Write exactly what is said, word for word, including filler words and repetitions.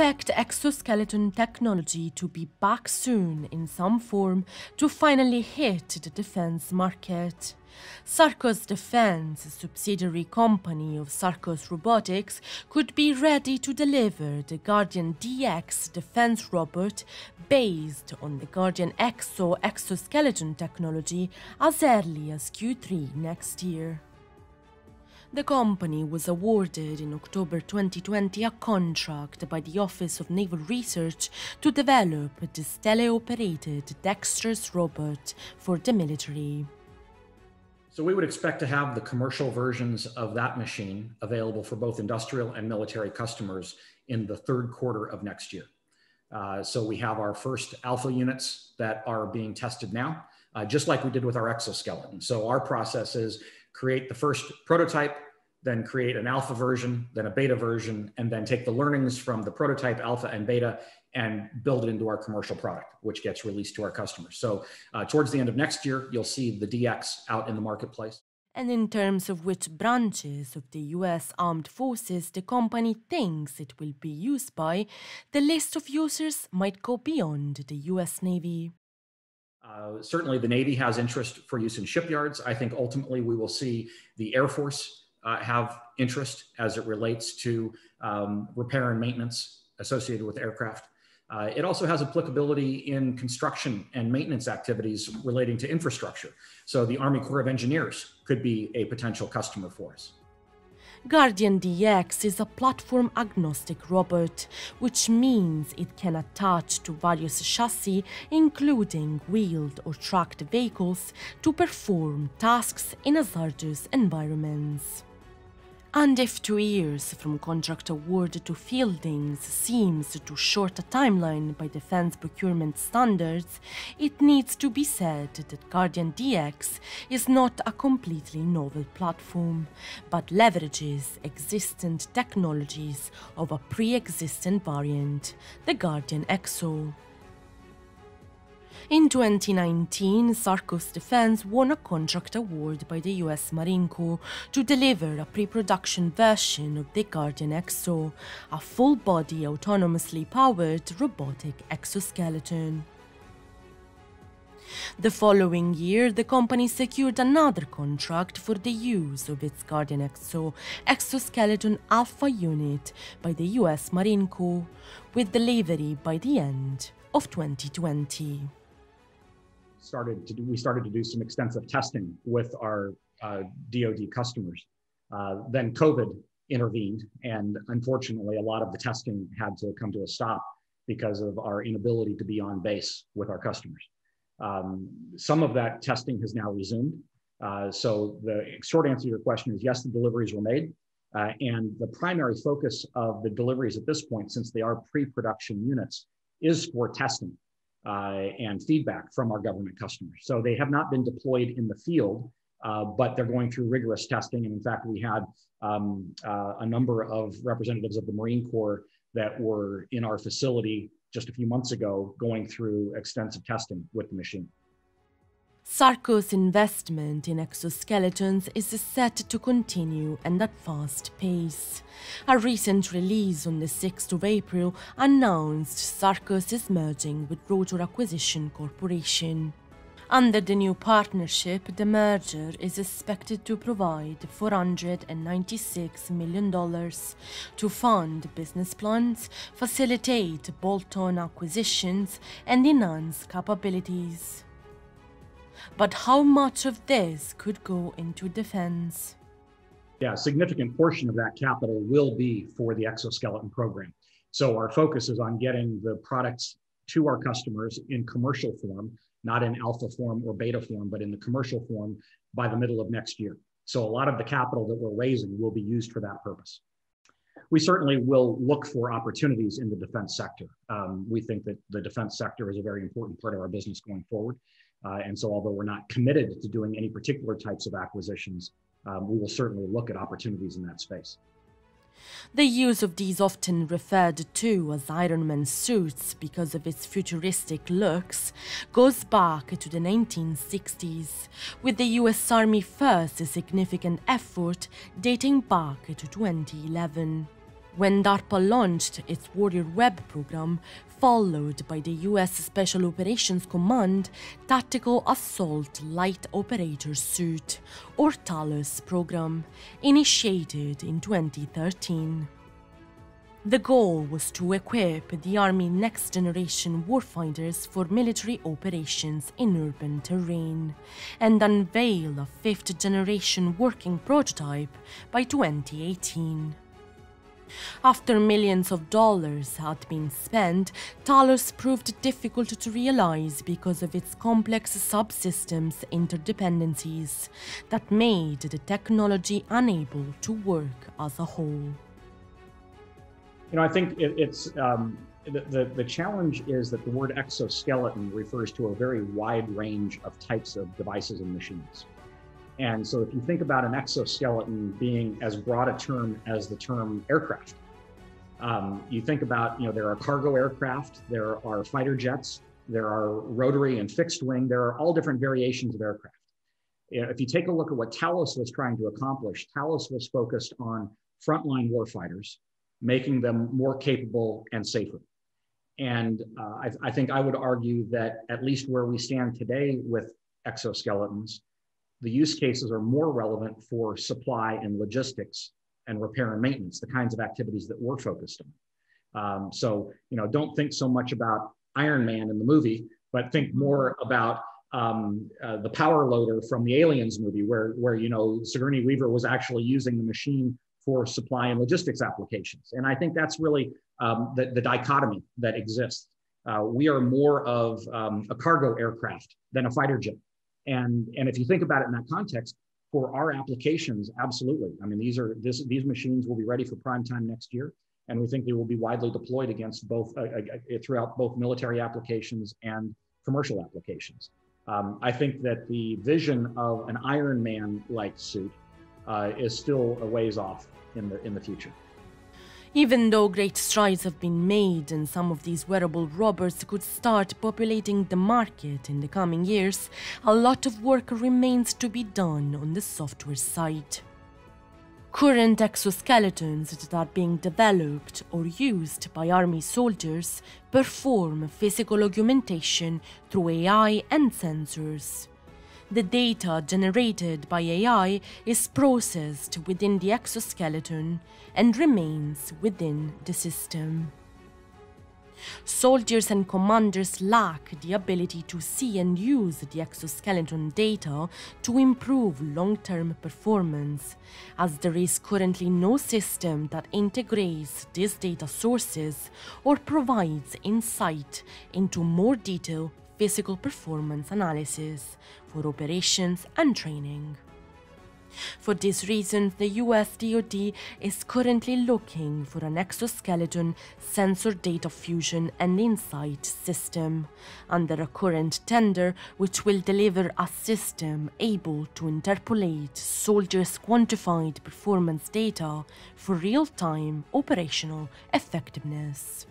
expect exoskeleton technology to be back soon in some form to finally hit the defense market. Sarcos Defense, a subsidiary company of Sarcos Robotics, could be ready to deliver the Guardian D X defense robot based on the Guardian X O exoskeleton technology as early as Q three next year. The company was awarded in October twenty twenty a contract by the Office of Naval Research to develop this teleoperated dexterous robot for the military. So we would expect to have the commercial versions of that machine available for both industrial and military customers in the third quarter of next year. Uh, so we have our first alpha units that are being tested now, uh, just like we did with our exoskeleton. So our process is create the first prototype, then create an alpha version, then a beta version, and then take the learnings from the prototype, alpha and beta, and build it into our commercial product, which gets released to our customers. So uh, towards the end of next year, you'll see the D X out in the marketplace. And in terms of which branches of the U S Armed Forces the company thinks it will be used by, the list of users might go beyond the U S Navy. Uh, certainly the Navy has interest for use in shipyards. I think ultimately we will see the Air Force uh, have interest as it relates to um, repair and maintenance associated with aircraft. Uh, it also has applicability in construction and maintenance activities relating to infrastructure. So the Army Corps of Engineers could be a potential customer for us. Guardian D X is a platform-agnostic robot, which means it can attach to various chassis, including wheeled or tracked vehicles, to perform tasks in hazardous environments. And if two years from contract award to fielding seems too short a timeline by defense procurement standards, it needs to be said that Guardian D X is not a completely novel platform, but leverages existent technologies of a pre-existent variant, the Guardian X O. In twenty nineteen, Sarcos Defense won a contract award by the U S Marine Corps to deliver a pre-production version of the Guardian X O, a full-body autonomously powered robotic exoskeleton. The following year, the company secured another contract for the use of its Guardian X O exoskeleton alpha unit by the U S Marine Corps, with delivery by the end of twenty twenty. Started to do, we started to do some extensive testing with our uh, D O D customers. Uh, then COVID intervened, and unfortunately, a lot of the testing had to come to a stop because of our inability to be on base with our customers. Um, some of that testing has now resumed. Uh, so the short answer to your question is yes, the deliveries were made. Uh, and the primary focus of the deliveries at this point, since they are pre-production units, is for testing Uh, and feedback from our government customers. So they have not been deployed in the field, uh, but they're going through rigorous testing. And in fact, we had um, uh, a number of representatives of the Marine Corps that were in our facility just a few months ago going through extensive testing with the machine. Sarcos' investment in exoskeletons is set to continue and at fast pace. A recent release on the sixth of April announced Sarcos is merging with Rotor Acquisition Corporation. Under the new partnership, the merger is expected to provide four hundred ninety-six million dollars to fund business plans, facilitate bolt-on acquisitions, and enhance capabilities. But how much of this could go into defense? Yeah, a significant portion of that capital will be for the exoskeleton program. So our focus is on getting the products to our customers in commercial form, not in alpha form or beta form, but in the commercial form by the middle of next year. So a lot of the capital that we're raising will be used for that purpose. We certainly will look for opportunities in the defense sector. Um, we think that the defense sector is a very important part of our business going forward. Uh, and so although we're not committed to doing any particular types of acquisitions, um, we will certainly look at opportunities in that space. The use of these often referred to as Iron Man suits because of its futuristic looks goes back to the nineteen sixties, with the U S Army first significant effort dating back to twenty eleven. when DARPA launched its Warrior Web program, followed by the U S Special Operations Command Tactical Assault Light Operator Suit, or TALAS program, initiated in twenty thirteen. The goal was to equip the Army next-generation warfighters for military operations in urban terrain and unveil a fifth-generation working prototype by twenty eighteen. After millions of dollars had been spent, TALAS proved difficult to realize because of its complex subsystems interdependencies that made the technology unable to work as a whole. You know, I think it, it's um, the, the, the challenge is that the word exoskeleton refers to a very wide range of types of devices and machines. And so if you think about an exoskeleton being as broad a term as the term aircraft, um, you think about, you know, there are cargo aircraft, there are fighter jets, there are rotary and fixed wing, there are all different variations of aircraft. You know, if you take a look at what TALAS was trying to accomplish, TALAS was focused on frontline warfighters, making them more capable and safer. And uh, I, I think I would argue that at least where we stand today with exoskeletons, the use cases are more relevant for supply and logistics and repair and maintenance, the kinds of activities that we're focused on. Um, so, you know, don't think so much about Iron Man in the movie, but think more about um, uh, the power loader from the Aliens movie, where, where, you know, Sigourney Weaver was actually using the machine for supply and logistics applications. And I think that's really um, the, the dichotomy that exists. Uh, we are more of um, a cargo aircraft than a fighter jet. And, and if you think about it in that context, for our applications, absolutely. I mean, these, are, this, these machines will be ready for prime time next year, and we think they will be widely deployed against both, uh, uh, throughout both military applications and commercial applications. Um, I think that the vision of an Iron Man-like suit uh, is still a ways off in the, in the future. Even though great strides have been made and some of these wearable robots could start populating the market in the coming years, a lot of work remains to be done on the software side. Current exoskeletons that are being developed or used by Army soldiers perform physical augmentation through A I and sensors. The data generated by A I is processed within the exoskeleton and remains within the system. Soldiers and commanders lack the ability to see and use the exoskeleton data to improve long-term performance, as there is currently no system that integrates these data sources or provides insight into more detail physical performance analysis for operations and training. For this reason, the U S D O D is currently looking for an exoskeleton sensor data fusion and insight system under a current tender, which will deliver a system able to interpolate soldiers' quantified performance data for real-time operational effectiveness.